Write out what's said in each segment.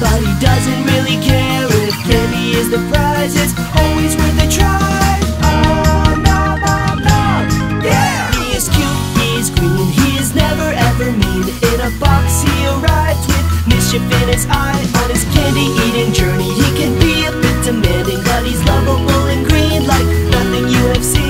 but he doesn't really care if candy is the prize. It's always worth a try. Oh, nom, nom, nom, yeah! He is cute, he is green, he is never ever mean. In a box he arrived with mischief in his eye. On his candy-eating journey he can be a bit demanding, but he's lovable and green like nothing you have seen.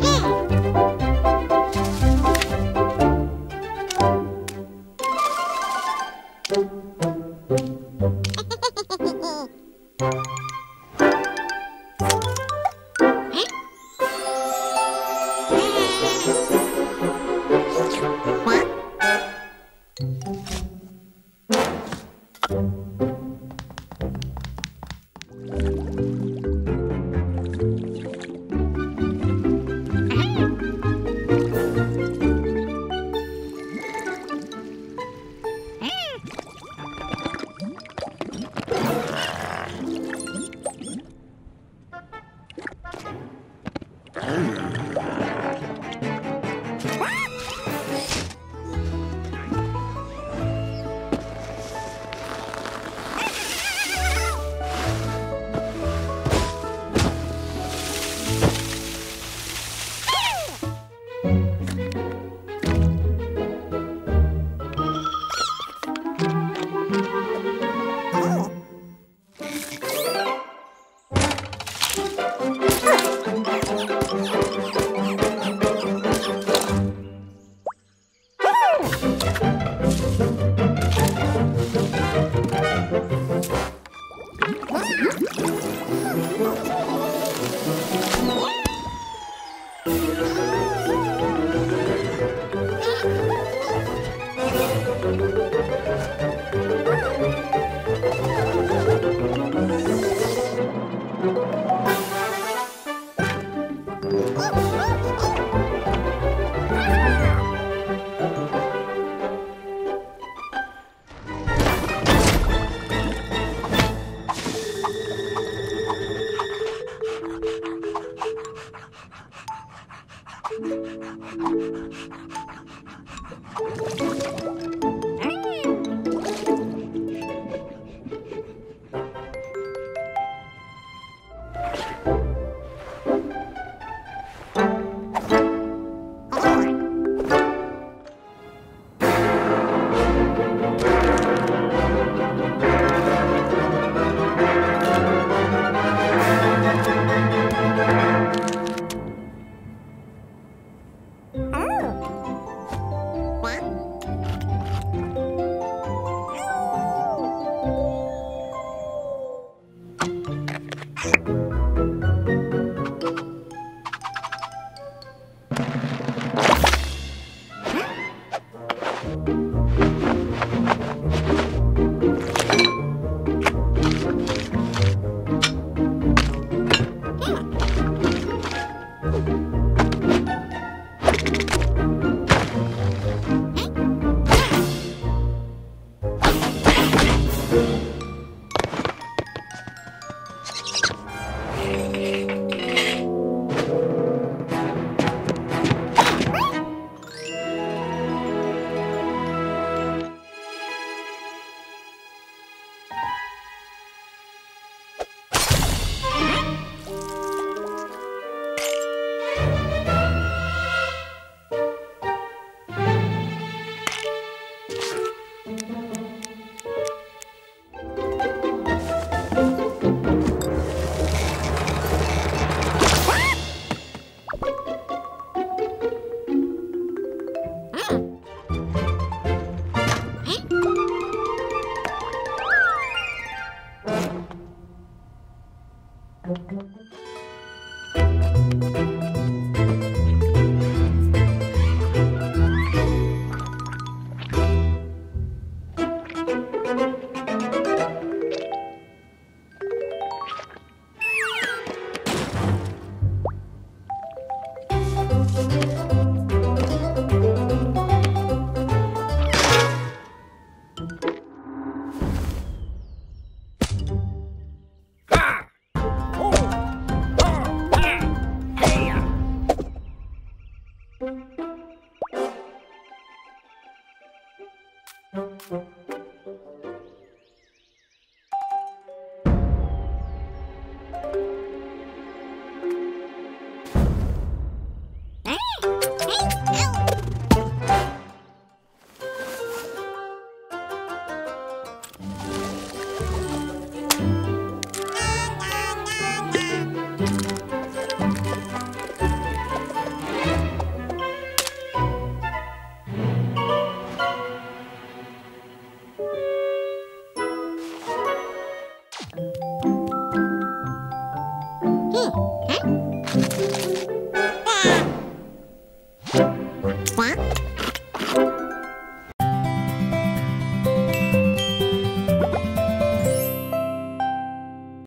Yeah.